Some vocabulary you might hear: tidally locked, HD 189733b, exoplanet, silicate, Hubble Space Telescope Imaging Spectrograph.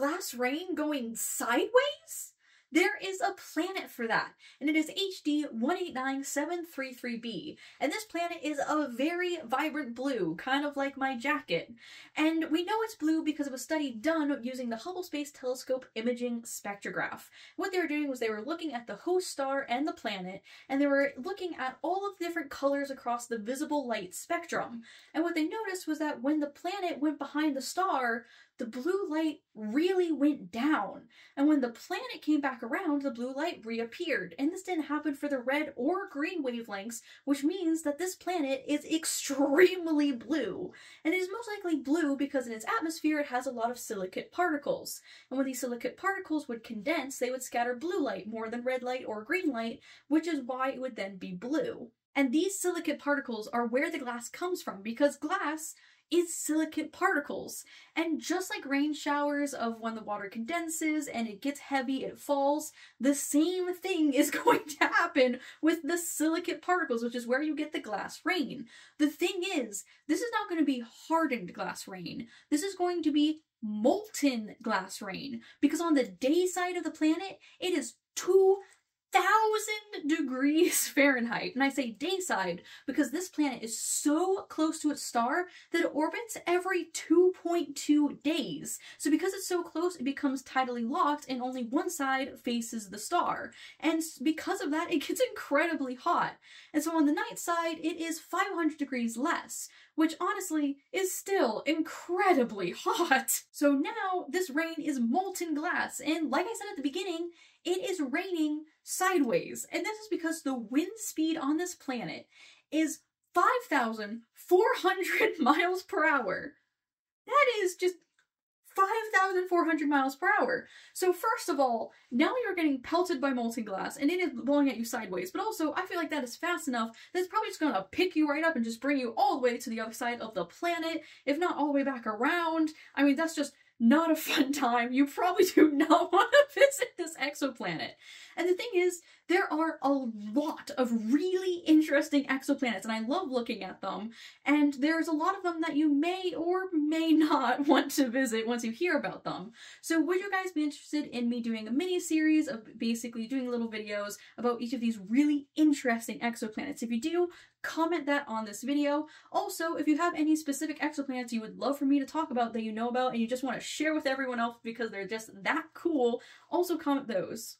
glass rain going sideways? There is a planet for that, and it is HD 189733b, and this planet is a very vibrant blue, kind of like my jacket. And we know it's blue because of a study done using the Hubble Space Telescope Imaging Spectrograph. What they were doing was they were looking at the host star and the planet, and they were looking at all of the different colors across the visible light spectrum. And what they noticed was that when the planet went behind the star, the blue light really went down. And when the planet came back around, the blue light reappeared. And this didn't happen for the red or green wavelengths, which means that this planet is extremely blue. And it is most likely blue because in its atmosphere it has a lot of silicate particles. And when these silicate particles would condense, they would scatter blue light more than red light or green light, which is why it would then be blue. And these silicate particles are where the glass comes from, because glass is silicate particles. And just like rain showers of when the water condenses and it gets heavy, it falls, the same thing is going to happen with the silicate particles, which is where you get the glass rain. The thing is, this is not going to be hardened glass rain. This is going to be molten glass rain, because on the day side of the planet, it is 2,000 degrees Fahrenheit, and I say day side because this planet is so close to its star that it orbits every 2.2 days. So because it's so close, it becomes tidally locked and only one side faces the star. And because of that, it gets incredibly hot. And so on the night side, it is 500 degrees less, which honestly is still incredibly hot. So now this rain is molten glass, and like I said at the beginning, it is raining sideways, and this is because the wind speed on this planet is 5,400 miles per hour. That is just 5,400 miles per hour. So first of all, now you're getting pelted by molten glass, and it is blowing at you sideways, but also I feel like that is fast enough that it's probably just going to pick you right up and just bring you all the way to the other side of the planet, if not all the way back around. I mean, that's just not a fun time. You probably do not want to visit this exoplanet. And the thing is, there are a lot of really interesting exoplanets, and I love looking at them. And there's a lot of them that you may or may not want to visit once you hear about them. So would you guys be interested in me doing a mini-series of basically doing little videos about each of these really interesting exoplanets? If you do, comment that on this video. Also, if you have any specific exoplanets you would love for me to talk about that you know about and you just want to share with everyone else because they're just that cool, also comment those.